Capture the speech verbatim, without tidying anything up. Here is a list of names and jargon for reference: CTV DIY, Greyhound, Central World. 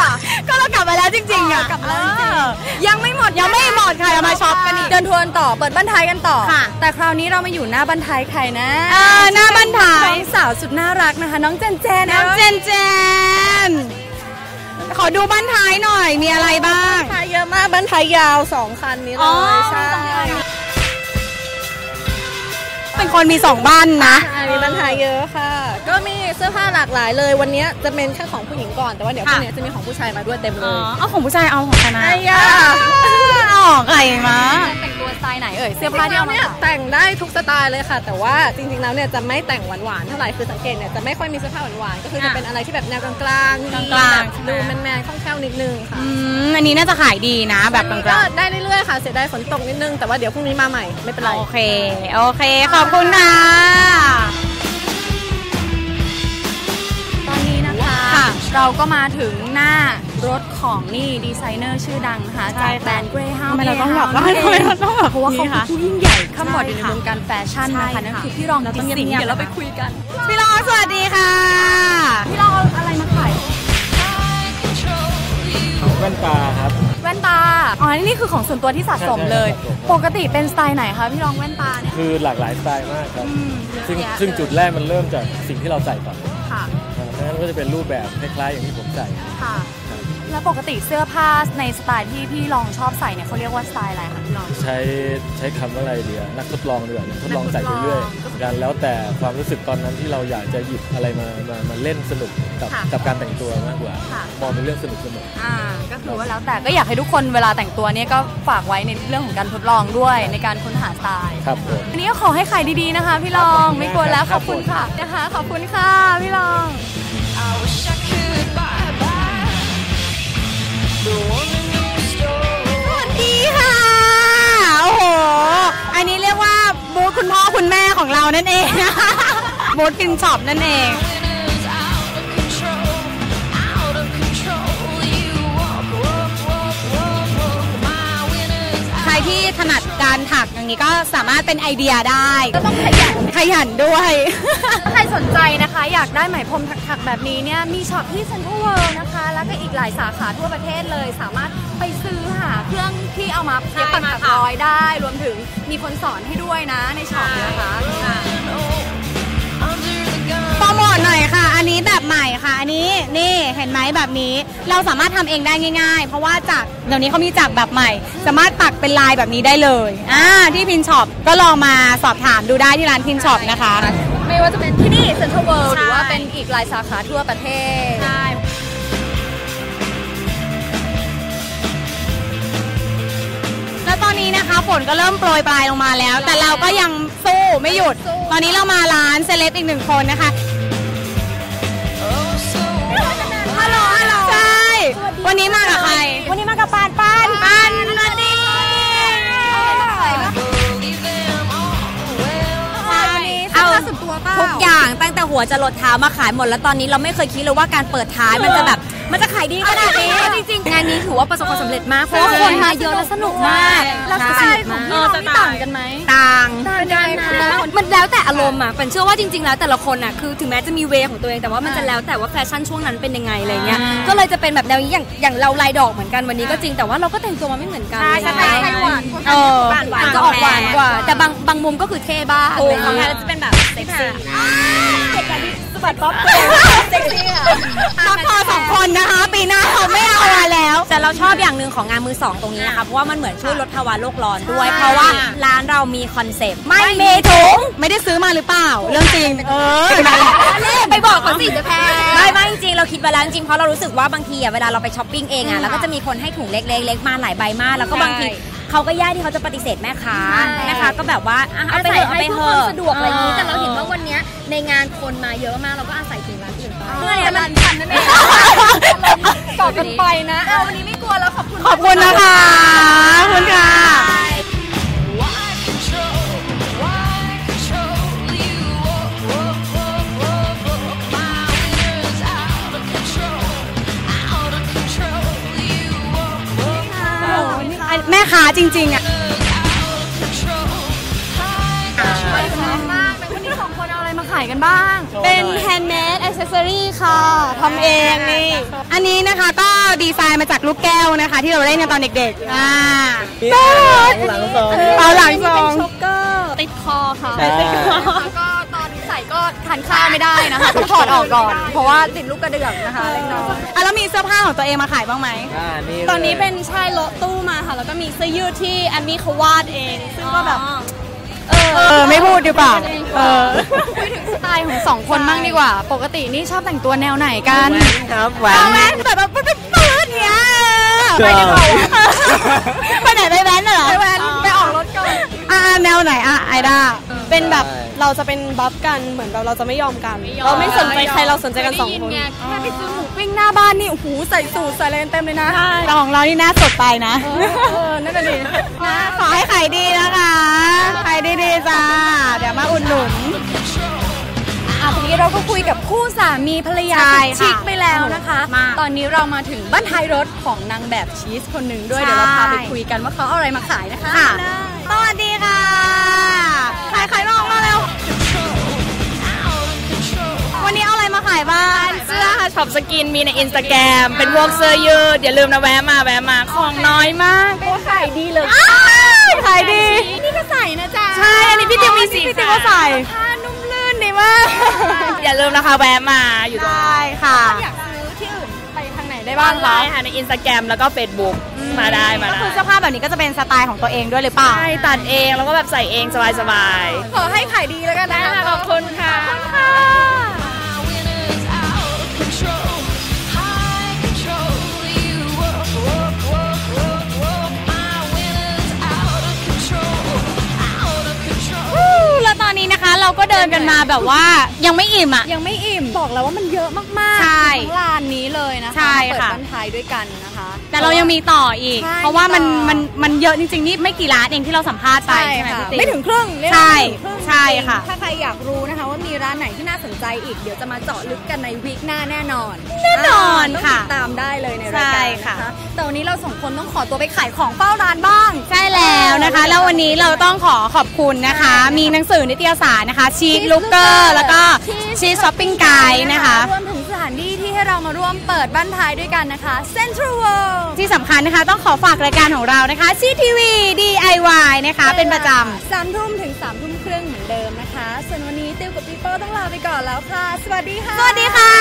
อ่ะก็เรากลับมาแล้วจริงๆอ่ะกลับมาแล้วจริงยังไม่หมดยังไม่หมดค่ะเรามาช็อปกันอีกเดินทัวร์ต่อเปิดบ้านไทยกันต่อแต่คราวนี้เรามาอยู่หน้าบ้านไทยใครนะหน้าบ้านไทยสาวสุดน่ารักนะคะน้องเจนเจนน้องเจนเจนขอดูบ้านไทยหน่อยมีอะไรบ้างบ้านไทยเยอะมากบ้านไทยยาวสองคันนี้เลยใช่เป็นคนมีสองบ้านนะมีปัญหาเยอะค่ะก็มีเสื้อผ้าหลากหลายเลยวันนี้จะเป็นแค่ของผู้หญิงก่อนแต่ว่าเดี๋ยวพรุ่งนี้จะมีของผู้ชายมาด้วยเต็มเลยเอาของผู้ชายเอาของคณะเอาของใครมาแต่งตัวสไตล์ไหนเอ่ยเสื้อผ้าเนี่ยแต่งได้ทุกสไตล์เลยค่ะแต่ว่าจริงๆแล้วเนี่ยจะไม่แต่งหวานๆเท่าไหร่คือสังเกตเนี่ยจะไม่ค่อยมีเสื้อผ้าหวานๆก็คือจะเป็นอะไรที่แบบแนวกลางๆดูแมนๆคล่องแคล่วนิดนึงค่ะอันนี้น่าจะขายดีนะแบบกลางๆได้เรื่อยๆค่ะเสียดายฝนตกนิดนึงแต่ว่าเดี๋ยวพรุ่งนี้มาใหม่ไม่เป็นไรโอเคโอเคขอบคุณค่ะตอนนี้นะคะเราก็มาถึงหน้ารถของนี่ดีไซเนอร์ชื่อดังนะคะจากแบรนด์ Greyhound เราต้องบอกว่าเพราะว่าเขาเป็นผู้ยิ่งใหญ่ข้ามบอดในวงการแฟชั่นนะคะนั่นคือพี่รองดิสิงเดี๋ยวเราไปคุยกันพี่รองสวัสดีค่ะพี่รองอะไรมาขายแว่นตาครับแว่นตาอ๋อนี่คือของส่วนตัวที่สะสมเลยปกติเป็นสไตล์ไหนคะพี่รองแว่นตาเนี่ยคือหลากหลายสไตล์มากครับซึ่งซึ่งจุดแรกมันเริ่มจากสิ่งที่เราใส่ก่อนค่ะนั่นก็จะเป็นรูปแบบคล้ายๆอย่างที่ผมใส่ค่ะแล้วปกติเสื้อผ้าในสไตล์ที่พี่รองชอบใส่เนี่ยเขาเรียกว่าสไตล์อะไรคะพี่รองใช้ใช้คำว่าอะไรเดียวนักทดลองเรื่อยทดลองใส่เรื่อยกันแล้วแต่ความรู้สึกตอนนั้นที่เราอยากจะหยิบอะไรมามาเล่นสนุกกับกับการแต่งตัวมากกว่ามองเป็นเรื่องสนุกสนุกอ่าก็คือว่าแล้วแต่ก็อยากให้ทุกคนเวลาแต่งตัวเนี่ยก็ฝากไว้ในเรื่องของการทดลองด้วยในการค้นหาสไตล์ครับผมอันนี้ก็ขอให้ขายดีๆนะคะพี่รองไม่กลัวแล้วขอบคุณค่ะนะคะขอบคุณค่ะพี่รองสวัสดีค่ะโอ้โหอันนี้เรียกว่าบูธคุณพ่อคุณแม่ของเรานั่นเองบูธกินช็อปนั่นเองใครที่ถนัดการถักอย่างนี้ก็สามารถเป็นไอเดียได้ก็ต้องขยันขยันด้วยใครสนใจนะคะอยากได้ไหมพรมถักๆแบบนี้เนี่ยมีช็อปที่ Central World นะคะแล้วก็อีกหลายสาขาทั่วประเทศเลยสามารถไปซื้อหาเครื่องที่เอามาเย็บปักถักร้อยได้รวมถึงมีคนสอนให้ด้วยนะในช็อปนะคะโปรโมทหน่อยค่ะอันนี้แบบใหม่ค่ะอันนี้นี่เห็นไหมแบบนี้เราสามารถทำเองได้ง่ายๆเพราะว่าจากเดี๋ยวนี้เขามีจากแบบใหม่สามารถปักเป็นลายแบบนี้ได้เลยอ่าที่พินช็อปก็ลองมาสอบถามดูได้ที่ร้านพินช็อปนะคะไม่ว่าจะเป็นที่นี่ Central World หรือว่าเป็นอีกหลายสาขาทั่วประเทศแล้วตอนนี้นะคะฝนก็เริ่มโปรยปลายลงมาแล้วแต่เราก็ยังสู้ไม่หยุดตอนนี้เรามาร้านเซเลบอีกหนึ่งคนนะคะฮัลโหลฮัลโหลใช่วันนี้มากับใครวันนี้มากับปานปานปานนัดดีเอาสุดตัวเปล่าทุกอย่างตั้งแต่หัวจะหลดเท้ามาขายหมดแล้วตอนนี้เราไม่เคยคิดเลยว่าการเปิดท้ายมันจะแบบมันจะขายดีขนาดนี้จริงๆงานนี้ถือว่าประสบความสำเร็จมากเพราะว่าคนมาเยอะและสนุกมากแล้วสไตล์ของพี่เราต่างกันไหมต่างกันมันแล้วแต่อารมณ์อ่ะเป็นเชื่อว่าจริงๆแล้วแต่ละคนอ่ะคือถึงแม้จะมีเวของตัวเองแต่ว่ามันจะแล้วแต่ว่าแฟชั่นช่วงนั้นเป็นยังไงอะไรเงี้ยก็เลยจะเป็นแบบแนวนี้อย่างอย่างเราลายดอกเหมือนกันวันนี้ก็จริงแต่ว่าเราก็แต่งตัวมาไม่เหมือนกันใช่ใช่ใช่หวานเออหวานก็ออกหวานกว่าแต่บางบางมุมก็คือเท่บ้างอะไรเงี้ยจะเป็นแบบเซ็กซี่สะบัดป๊อปเซ็กซี่ค่ะพอสองคนนะคะปีหน้าเขาไม่เอาอะไรแล้วแต่เราชอบอย่างหนึ่งของงานมือสองตรงนี้นะคะเพราะว่ามันเหมือนช่วยลดภาวะโลกร้อนด้วยเพราะว่าร้านเรามีคอนเซ็ปต์ไม่มีถุงไม่ได้ซื้อมาหรือเปล่าเรื่องจริงเออไปบอกเขาสิจะแพ้ไม่ไม่จริงเราคิดมาแล้วจริงเพราะเรารู้สึกว่าบางทีอ่ะเวลาเราไปช้อปปิ้งเองอ่ะแล้วก็จะมีคนให้ถุงเล็กๆมาหลายใบมากแล้วก็บางทีเขาก็ยากที่เขาจะปฏิเสธแม่ค้าแม่ค้าก็แบบว่าเอาไปเถอะเอาไปเถอะสะดวกอะไรนี้แต่เราเห็นว่าวันนี้ในงานคนมาเยอะมากเราก็อาศัยถึงร้านอื่นไปเพื่อจะรันทันนั่นเองต่อกันไปนะเอาวันนี้ไม่กลัวแล้วขอบคุณขอบคุณนะคะขอบคุณค่ะแม่ค้าจริงๆอ่ะมากเป็นคนที่สองคนเอาอะไรมาขายกันบ้างเป็นแฮนด์เมดอิส เซอรี่ค่ะทำเองนี่อันนี้นะคะก็ดีไซน์มาจากลูกแก้วนะคะที่เราเล่นกันตอนเด็กๆอ่าก็หลังสองเอาหลังสองช็อกเกอร์ติดคอค่ะติดคอแล้วก็ตอนใส่ก็ทานข้าวไม่ได้นะคะต้องถอดออกก่อนเพราะว่าติดลูกกระเดื่องนะคะเล็กน้อยอ่ะแล้วมีเสื้อผ้าของตัวเองมาขายบ้างไหมตอนนี้เป็นชายโลตู้มาค่ะแล้วก็มีเสื้อยืดที่แอมมี่เขาวาดเองซึ่งก็แบบเออไม่พูดดีกว่าเออพูดถึงสไตล์ของสองคนบ้างดีกว่าปกตินี่ชอบแต่งตัวแนวไหนกันครับแหวนแหวนแต่แบบปื๊ดปื๊ดเนี่ยไปไหนไปไหนไปแหวนเหรอไปแหวนไปออกรถก่อนอ่าแนวไหนอ่ะไอด้าเป็นแบบเราจะเป็นบัฟกันเหมือนแบบเราจะไม่ยอมกันเราไม่สนใจใครเราสนใจกันสองคนแค่ไปซื้อหมูปิ้งหน้าบ้านนี่โอ้โหใส่สูทใส่เลนเต็มเลยนะแต่ของเรานี่หน้าสดไปนะเออนั่นก็ดีนะขอให้ขายดีนะคะขายดีๆจ้าเดี๋ยวมาอุดหนุนอ่ะทีนี้เราก็คุยกับคู่สามีภรรยาชิคไปแล้วนะคะตอนนี้เรามาถึงบ้านท้ายรถของนางแบบชีสคนหนึ่งด้วยเดี๋ยวเราพาไปคุยกันว่าเขาเอาอะไรมาขายนะคะสวัสดีค่ะขายขายลองมาแล้ววันนี้เอาอะไรมาขายบ้างเสื้อค่ะช็อปสกินมีในอินสตาแกรมเป็นพวกเสื้อยืดอย่าลืมนะแวะมาแวะมาของน้อยมากโอ้ขายดีเลยขายดีนี่ก็ใส่นะจ๊ะใช่อันนี้พี่ติ๋วมีสีพี่ติ๋วก็ใส่ผ้านุ่มลื่นดีมากอย่าลืมนะคะแวะมาอยู่ได้ค่ะอยากซื้อที่อื่นไปทางไหนได้บ้างคะค่ะในอินสตาแกรมแล้วก็เฟซบุ๊กมาได้มาได้คือเสื้อผ้าแบบนี้ก็จะเป็นสไตล์ของตัวเองด้วยหรือเปล่าใช่ตัดเองแล้วก็แบบใส่เองสบายๆขอให้ขายดีแล้วกันนะขอบคุณค่ะขอบคุณค่ะเราก็เดินกันมาแบบว่ายังไม่อิ่มอ่ะยังไม่อิ่มบอกแล้วว่ามันเยอะมากๆทั้งลานนี้เลยนะคะเปิดบ้านท้ายด้วยกันนะคะแต่เรายังมีต่ออีกเพราะว่ามันมันมันเยอะจริงๆนี่ไม่กี่ร้านเองที่เราสัมภาษณ์ไปใช่ไหมพี่ติ๊กไม่ถึงครึ่งใช่ใช่ค่ะถ้าใครอยากรู้นะคะว่ามีร้านไหนที่น่าสนใจอีกเดี๋ยวจะมาเจาะลึกกันในวีคหน้าแน่นอนแน่นอนค่ะตามได้เลยในรายการค่ะแต่วันนี้เราสองคนต้องขอตัวไปขายของเฝ้าร้านบ้างใช่แล้วนะคะแล้ววันนี้เราต้องขอขอบคุณนะคะมีหนังสือนิตยสารนะคะชีสลูกเกอร์แล้วก็ชีสช้อปปิ้งไกด์นะคะรวมถึงสถานที่ที่ให้เรามาร่วมเปิดบ้านท้ายด้วยกันนะคะ Central World ที่สำคัญนะคะต้องขอฝากรายการของเรานะคะ ซี ที วี ดี ไอ วาย นะคะเป็นประจำสามทุ่มถึงสามทุ่มครึ่งเหมือนเดิมนะคะส่วนวันนี้ติวกับพี่โป้ต้องลาไปก่อนแล้วค่ะสวัสดีค่ะสวัสดีค่ะ